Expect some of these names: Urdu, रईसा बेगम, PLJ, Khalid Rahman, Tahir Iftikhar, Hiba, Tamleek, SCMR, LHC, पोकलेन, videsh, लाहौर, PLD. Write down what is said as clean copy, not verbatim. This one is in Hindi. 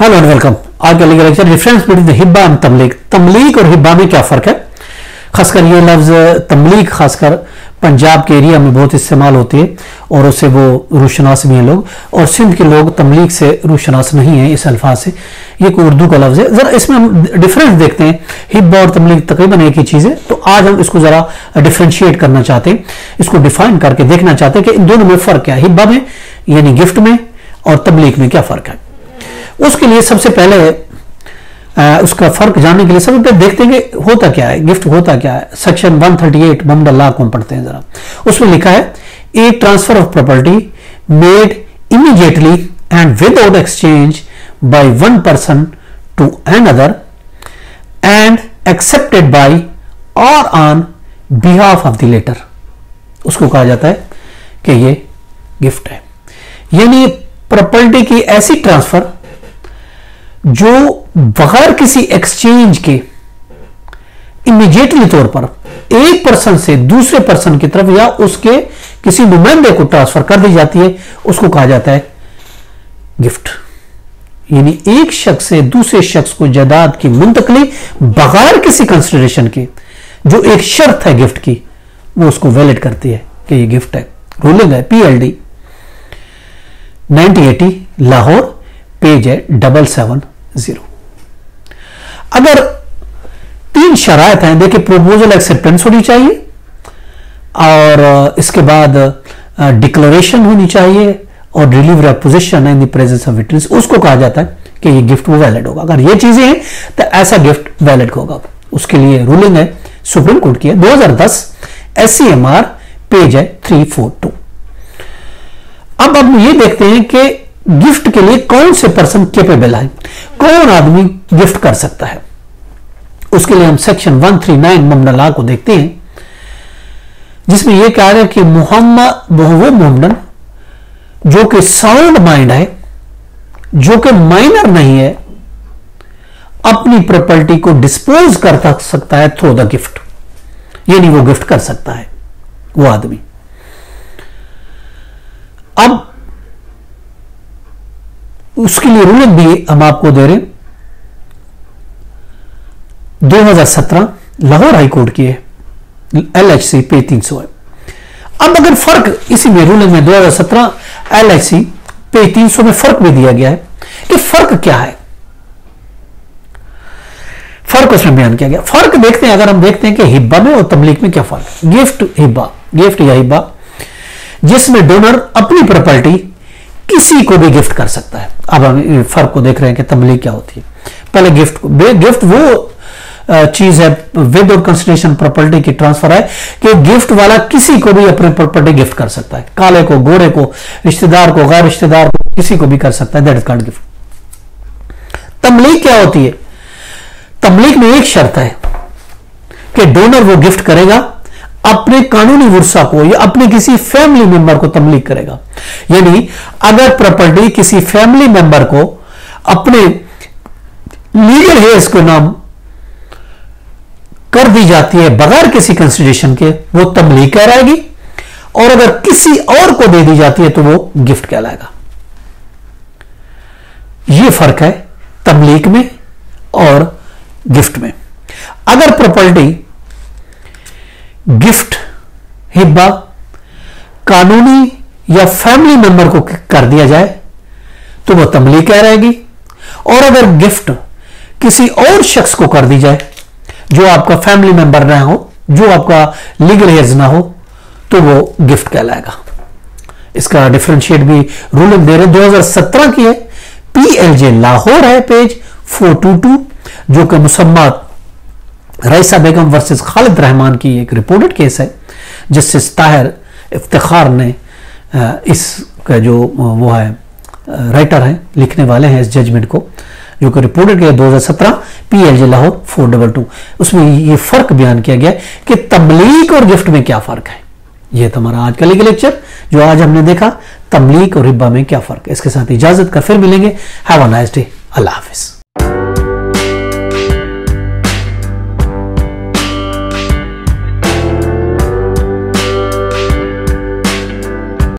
Hello and welcome. आज का लेकर लेक्चर डिफरेंस बिटवीन द हिब्बा एंड तमलीक। तमलीक और हिब्बा में क्या फ़र्क है, खासकर ये लफ्ज़ तमलीक खासकर पंजाब के एरिया में बहुत इस्तेमाल होती है और उससे वो रूशनास भी हैं लोग, और सिंध के लोग तमलीक से रूशनास नहीं हैं इस अल्फाज से। ये कोई उर्दू का लफ्ज़ है। ज़रा इसमें हम डिफरेंस देखते हैं। हिब्बा और तमलीक तकरीबन एक ही चीज़ है, तो आज हम इसको ज़रा डिफ्रेंशिएट करना चाहते हैं, इसको डिफाइन करके देखना चाहते हैं कि इन दोनों में फ़र्क क्या है, हिब्बा में यानी गिफ्ट में और तमलीक में क्या फ़र्क है। उसके लिए सबसे पहले उसका फर्क जानने के लिए सबसे पहले देखते हैं कि होता क्या है, गिफ्ट होता क्या है। सेक्शन 138 बमद ला को पढ़ते हैं जरा, उसमें लिखा है a transfer of property made immediately and without exchange by one person to another and accepted by और on behalf of the latter, उसको कहा जाता है कि ये गिफ्ट है। यानी प्रॉपर्टी की ऐसी ट्रांसफर जो बगैर किसी एक्सचेंज के इमीडिएटली तौर पर एक पर्सन से दूसरे पर्सन की तरफ या उसके किसी नुमाइंदे को ट्रांसफर कर दी जाती है, उसको कहा जाता है गिफ्ट। यानी एक शख्स से दूसरे शख्स को जायदाद की मुंतकली बगैर किसी कंसिडरेशन के, जो एक शर्त है गिफ्ट की, वो उसको वैलिड करती है कि ये गिफ्ट है। रूलिंग है PLD 9080 लाहौर, पेज है 770। अगर तीन शरायत हैं, देखिए प्रोपोजल एक्सेप्टेंस होनी चाहिए और इसके बाद डिक्लेरेशन होनी चाहिए और delivery possession in the presence of witness, उसको कहा जाता है कि ये गिफ्ट वो वैलिड होगा। अगर ये चीजें हैं तो ऐसा गिफ्ट वैलिड होगा। उसके लिए रूलिंग है सुप्रीम कोर्ट की है 2010 SCMR, पेज है 342। अब ये देखते हैं कि गिफ्ट के लिए कौन से पर्सन कैपेबल है, कौन आदमी गिफ्ट कर सकता है। उसके लिए हम सेक्शन 139 मुमनला को देखते हैं, जिसमें यह कहा गया कि वो मुमनन जो कि साउंड माइंड है, जो कि माइनर नहीं है, अपनी प्रॉपर्टी को डिस्पोज कर सकता है थ्रू द गिफ्ट। यानी वो गिफ्ट कर सकता है वो आदमी। अब उसके लिए रूलिंग भी हम आपको दे रहे हैं 2017 लाहौर हाईकोर्ट की है, LHC पे 300 है। अब अगर फर्क इसी में रूलिंग में 2017 LHC पे 300 में फर्क भी दिया गया है कि फर्क क्या है, फर्क उसमें बयान किया गया। फर्क देखते हैं, अगर हम देखते हैं कि हिब्बा में और तमलीक में क्या फर्क है। गिफ्ट या हिब्बा जिसमें डोनर अपनी प्रॉपर्टी किसी को भी गिफ्ट कर सकता है। अब हम फर्क को देख रहे हैं कि तमलीक क्या होती है। पहले गिफ्ट वो चीज है विद और कंसिडरेशन प्रॉपर्टी की ट्रांसफर है कि गिफ्ट वाला किसी को भी अपनी प्रॉपर्टी गिफ्ट कर सकता है, काले को, गोरे को, रिश्तेदार को, गैर रिश्तेदार को, किसी को भी कर सकता है, दैट इज कॉल्ड गिफ्ट। तमलीक क्या होती है? तमलीक में एक शर्त है कि डोनर वो गिफ्ट करेगा अपने कानूनी वर्सा को या अपने किसी फैमिली मेंबर को तमलीक करेगा। यानी अगर प्रॉपर्टी किसी फैमिली मेंबर को अपने लीगल हेयर्स को नाम कर दी जाती है बगैर किसी कंसिडरेशन के, वो तमलीक कहलाएगी, और अगर किसी और को दे दी जाती है तो वो गिफ्ट कहलाएगा। ये फर्क है तमलीक में और गिफ्ट में। अगर प्रॉपर्टी गिफ्ट हिब्बा कानूनी या फैमिली मेंबर को कर दिया जाए तो वह तमलीक कहलाएगी, और अगर गिफ्ट किसी और शख्स को कर दी जाए जो आपका फैमिली मेंबर ना हो, जो आपका लीगल हेयर्स ना हो, तो वो गिफ्ट कहलाएगा। इसका डिफरेंशिएट भी रूलिंग दे रहे 2017 की है, PLJ लाहौर है, पेज 422, जो कि मुसम्मा रईसा बेगम वर्सेस खालिद रहमान की एक रिपोर्टेड केस है। जस्टिस ताहिर इफ्तिखार ने इसका जो वो है राइटर हैं, लिखने वाले हैं इस जजमेंट को, जो कि रिपोर्टेड किया 2017 PLJ लाहौर 422। उसमें ये फर्क बयान किया गया कि तमलीक और गिफ्ट में क्या फर्क है। यह हमारा आज का लेक्चर जो आज हमने देखा तमलीक और हिब्बा में क्या फर्क है। इसके साथ इजाजत का फिर मिलेंगे। Have a nice day. Allah Hafiz.